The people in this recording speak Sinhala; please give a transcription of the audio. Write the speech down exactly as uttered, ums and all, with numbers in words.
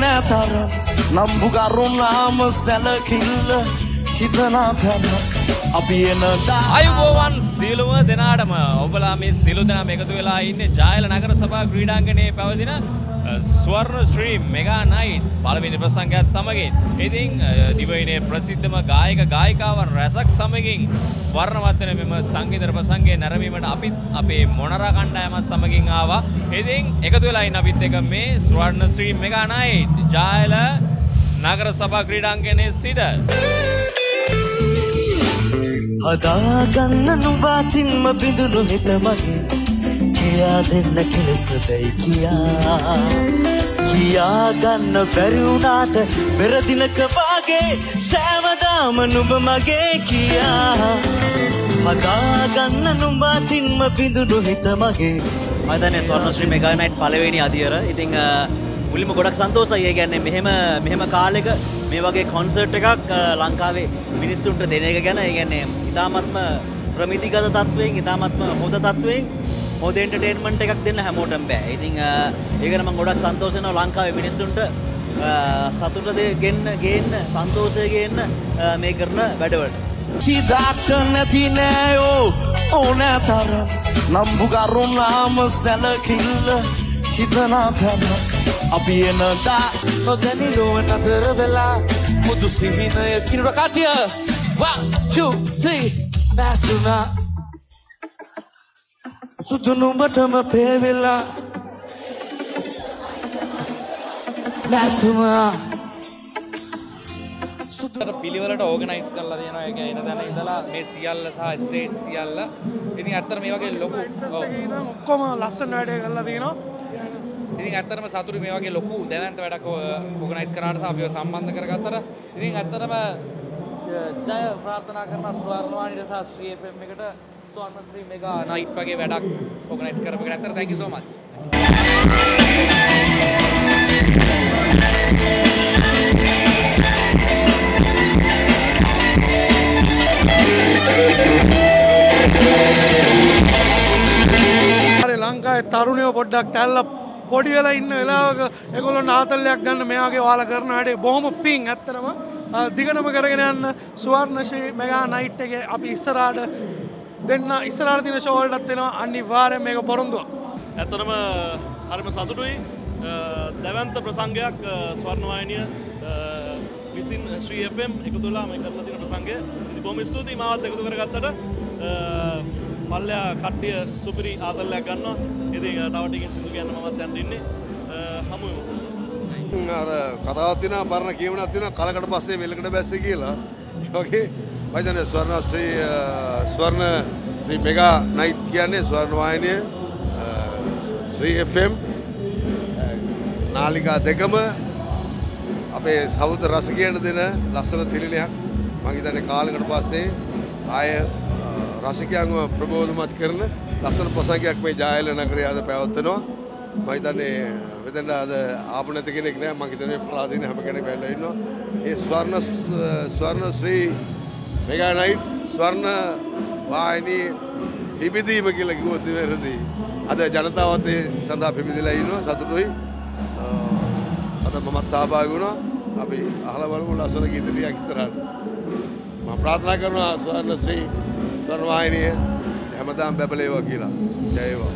Netarım nam bu garunla mesele kille kitana tara abiyena da ayubovan siluma denadama obala me silu dena mekatu vela inne Jayala nagara sabha ක්‍රීඩාංගණයේ පැවදින ස්වර්ණ ශ්‍රී මෙගා නයිට් පළවෙනි ප්‍රසංගයත් සමගින් ඉතින් දිවයිනේ ප්‍රසිද්ධම ගායක ගායිකාවන් රැසක් සමගින් වර්ණවත් වෙන මෙම සංගීත ප්‍රසංගයේ නැරඹීමට අපිත් අපේ මොනරා කණ්ඩායමත් සමගින් ආවා. ඉතින් එකතු වෙලා ඉන්න අපිත් එක මේ ස්වර්ණ ශ්‍රී මෙගා නයිට් ජායලා නගර සභා ක්‍රීඩාංගණයේ සිට අදා ගන්න නුඹතින්ම බිඳුණු හිත මගේ කියා දෙන්න කෙලෙසදයි කියා කියා ගන්න බැරි වුණාට පෙර දිනක වාගේ සෑමදාම නුඹ මගේ කියා මගා ගන්න නුඹ අතින්ම බිඳුණු හිත මගේ මම දන්නේ ස්වර්ණශ්‍රී මෙගා නයිට් පළවෙනි අදියර. ඉතින් මුලින්ම ගොඩක් සන්තෝෂයි. ඒ කියන්නේ මෙහෙම මෙහෙම කාලෙක මේ වගේ කොන්සර්ට් එකක් ලංකාවේ මිනිස්සුන්ට දෙන එක ගැන ඒ කියන්නේ ඉතාමත්ම ප්‍රමිතිගත තත්වයෙන් ඉතාමත්ම හොඳ තත්වයෙන් හොඳ එන්ටර්ටේන්මන්ට් එකක් දෙන්න හැමෝටම බෑ. ඉතින් ඒක නම් ගොඩක් සන්තෝෂ වෙනවා ලංකාවේ මිනිස්සුන්ට සතුට දෙන්න ගේන්න සන්තෝෂය ගේන්න මේ කරන වැඩවලට. කිදාට නැති නෑ ඕනතර නම්බුගරුණාම සැලකිල්ල හිතනතර අපි එනදා ඔදනි ලෝන අතර වෙලා මුදු සිහිනය කිනු රකටිය one two three නැසුනා සුදු නුඹටම පෙවෙලා නැසුනා සුදුර පිළිවෙලට ඕගනයිස් කරලා දෙනවා. ඒ කියන්නේ එන දණ ඉඳලා මේ සියල්ල සහ ස්ටේජ් සියල්ල. ඉතින් ඇත්තටම මේ වගේ ලොකු ඔක්කොම ලස්සන වැඩේ කරලා දෙනවා. ඉතින් ඇත්තටම සතුරු මේ වගේ ලොකු දැවැන්ත වැඩක් ඕගනයිස් කරාට සහ අපිව සම්බන්ධ කරගත්තට ඉතින් ඇත්තටම ජය ප්‍රාර්ථනා කරන ස්වර්ණවාහිනිය සහ ශ්‍රී එෆ් එම් එකට ස්වර්ණ ශ්‍රී මෙගා නයිට් වගේ වැඩක් ඕගනයිස් කරපු එකට thank you so much. අර ලංකාවේ තරුණයෝ පොඩ්ඩක් තැල්ලා පොඩි වෙලා ඉන්න වෙලාවක ඒගොල්ලෝ නාතල්ලයක් ගන්න මෙයාගේ ඔයාලා කරන වැඩේ බොහොම පිං. ඇත්තටම දිගටම කරගෙන යන්න ස්වර්ණ ශ්‍රී මෙගා නයිට් එකේ අපි ඉස්සරහට දෙන්න ඉස්සරහට දින ෂෝ වලටත් වෙනවා අනිවාර්යයෙන් මේක පොරොන්දුවක්. ඇත්තටම හරිම සතුටුයි. දැවැන්ත ප්‍රසංගයක් ස්වර්ණවාහිනිය විසින් ශ්‍රී එෆ් එම් එකතු වෙලා මේ කරලා තියෙන ප්‍රසංගය. ඉතින් බොහොම ස්තුතියි මාවත් එකතු කරගත්තට. පල්ලෙහා කට්ටිය සුපිරි ආදරයක් ගන්නවා. ඉතින් තව ටිකකින් සින්දු කියන්න මමත් යන්න ඉන්නේ. හමු වෙමු. අර කතාවක් තියෙනවා බරණ කියවුණක් තියෙනවා කලකට පස්සේ වෙලකට බැස්සේ කියලා. ඒ වගේ මම දන්නේ ස්වර්ණ ශ්‍රී ස්වර්ණ ශ්‍රී මෙගා නයිට් කියන්නේ ස්වර්ණවාහිනිය ශ්‍රී එෆ් එම් නාලිකා දෙකම අපේ සවුද රසිකයන්ට දෙන ලස්සන තිළිණයක්. මම හිතන්නේ කාලයකට පස්සේ ආය රසිකයන්ව ප්‍රබෝධමත් කරන ලස්සන ප්‍රසංගයක් මේ ජයල නගරයේ අද පැවැත්වෙනවා. මම හිතන්නේ මෙතන අද ආපු නැති කෙනෙක් නෑ. මම හිතන්නේ ප්‍රලාදින හැම කෙනෙක් බැලලා ඉන්නවා. ඒ ස්වර්ණ ස්වර්ණ ශ්‍රී මෙගා නයිට් ස්වර්ණවාහිනිය පිබිදීම කියලා කිව්වොත් නිවැරදි. අද ජනතාවත් ඒ සඳහා පිබිදලා ඉන්නවා. සතුටුයි. අද මමත් සහභාගී වුණා. අපි අහලා බලමු ලස්සන ගීත ටිකක් ඉස්සරහට. මම ප්‍රාර්ථනා කරනවා ස්වර්ණ ශ්‍රී ස්වර්ණවාහිනිය හැමදාම බබලේවා කියලා. ජය වේවා.